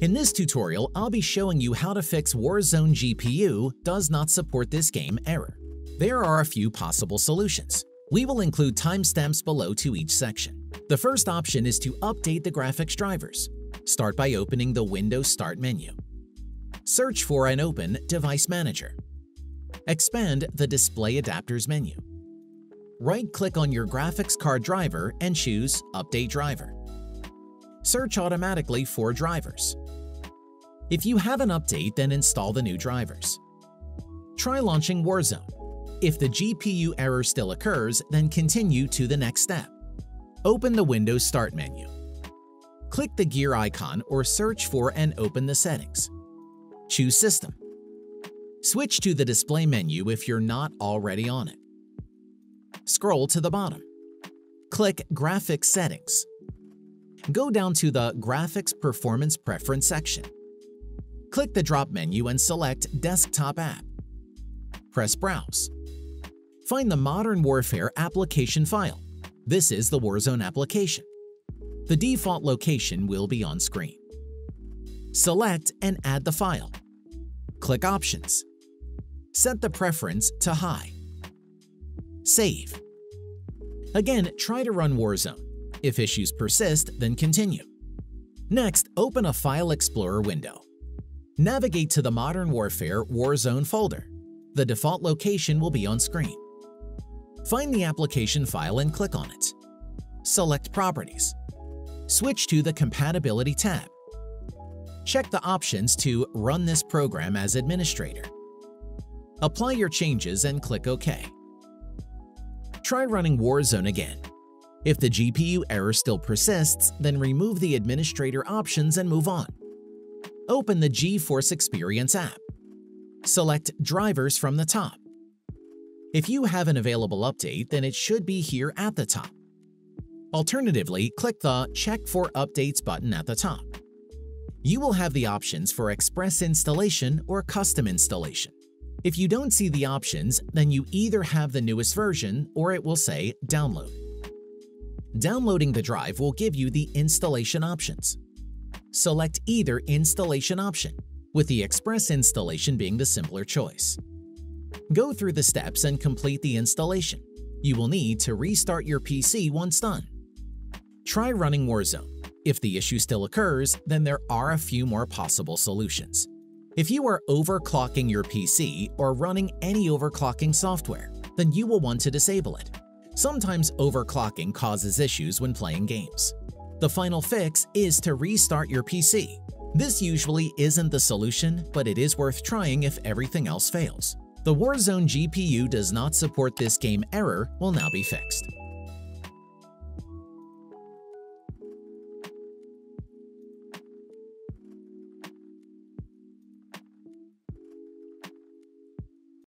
In this tutorial, I'll be showing you how to fix Warzone GPU does not support this game error. There are a few possible solutions. We will include timestamps below to each section. The first option is to update the graphics drivers. Start by opening the Windows Start menu. Search for and open Device Manager. Expand the Display Adapters menu. Right-click on your graphics card driver and choose Update Driver. Search automatically for drivers. If you have an update, then install the new drivers. Try launching Warzone. If the GPU error still occurs, then continue to the next step. Open the Windows Start menu. Click the gear icon or search for and open the settings. Choose System. Switch to the display menu if you're not already on it. Scroll to the bottom. Click Graphics Settings. Go down to the Graphics Performance Preference section. Click the drop menu and select Desktop App. Press Browse. Find the Modern Warfare application file. This is the Warzone application. The default location will be on screen. Select and add the file. Click Options. Set the preference to High. Save. Again, try to run Warzone. If issues persist, then continue. Next, open a File Explorer window. Navigate to the Modern Warfare Warzone folder. The default location will be on screen. Find the application file and click on it. Select Properties. Switch to the Compatibility tab. Check the options to Run this program as administrator. Apply your changes and click OK. Try running Warzone again. If the GPU error still persists, then remove the administrator options and move on. Open the GeForce Experience app. Select Drivers from the top. If you have an available update, then it should be here at the top. Alternatively, click the Check for Updates button at the top. You will have the options for Express installation or Custom installation. If you don't see the options, then you either have the newest version or it will say Download. Downloading the drive will give you the installation options. Select either installation option, with the Express installation being the simpler choice. Go through the steps and complete the installation. You will need to restart your PC once done. Try running Warzone. If the issue still occurs, then there are a few more possible solutions. If you are overclocking your PC or running any overclocking software, then you will want to disable it. Sometimes overclocking causes issues when playing games. The final fix is to restart your PC. This usually isn't the solution, but it is worth trying if everything else fails. The Warzone GPU does not support this game error will now be fixed.